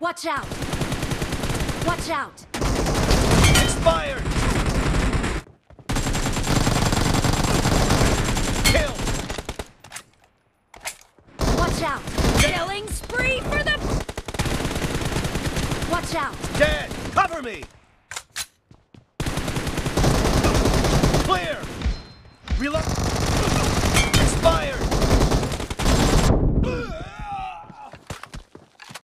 Watch out! Watch out! Expired! Kill! Watch out! Killing spree for the... Watch out! Dead! Cover me! Clear! Reload!